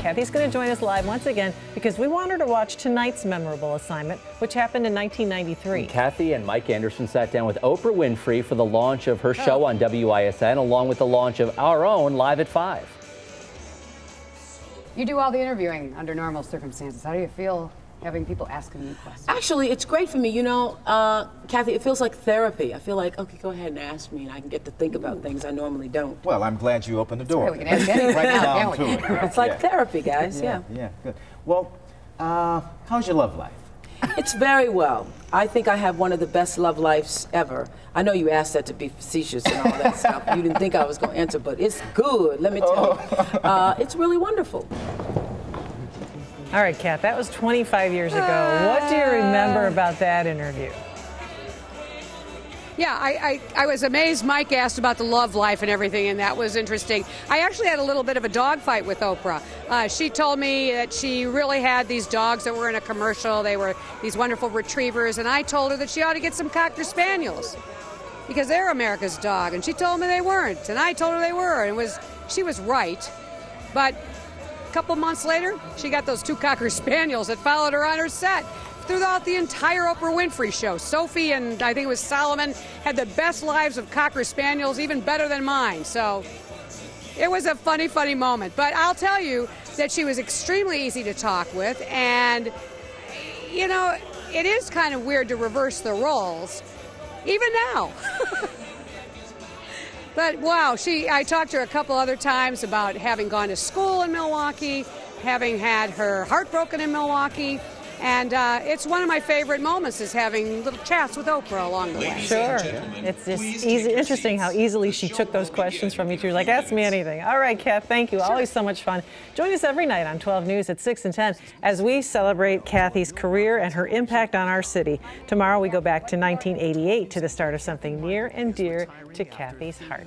Kathy's going to join us live once again because we want her to watch tonight's memorable assignment, which happened in 1993. Kathy and Mike Anderson sat down with Oprah Winfrey for the launch of her show on WISN, along with the launch of our own Live at Five. You do all the interviewing under normal circumstances. How do you feel having people asking you questions? Actually, it's great for me. You know, Kathy, it feels like therapy. I feel like, okay, go ahead and ask me, and I can get to think about things I normally don't. Well, I'm glad you opened the door. Okay, we can ask anything right now. It's like therapy, guys. Yeah, good. Well, how's your love life? It's very well. I think I have one of the best love lives ever. I know you asked that to be facetious and all that stuff. You didn't think I was going to answer, but it's good, let me tell you. It's really wonderful. All right, Kat, that was 25 years ago. What do you remember about that interview? Yeah, I was amazed. Mike asked about the love life and everything, and that was interesting. I actually had a little bit of a dog fight with Oprah. She told me that she really had these dogs that were in a commercial. They were these wonderful retrievers, and I told her that she ought to get some Cocker Spaniels because they're America's dog, and she told me they weren't, and I told her they were, and she was right. But a couple months later, she got those two Cocker Spaniels that followed her on her set throughout the entire Oprah Winfrey show. Sophie and I think it was Solomon had the best lives of Cocker Spaniels, even better than mine. So it was a funny, funny moment. But I'll tell you that she was extremely easy to talk with. And, you know, it is kind of weird to reverse the roles, even now. But, wow, I talked to her a couple other times about having gone to school in Milwaukee, having had her heart broken in Milwaukee. And it's one of my favorite moments is having little chats with Oprah along the way. Sure. It's just easy, interesting how easily she took those questions from you two. Like, ask me anything. All right, Kath, thank you. Sure. Always so much fun. Join us every night on 12 News at 6 and 10 as we celebrate Kathy's career and her impact on our city. Tomorrow we go back to 1988 to the start of something near and dear to Kathy's heart.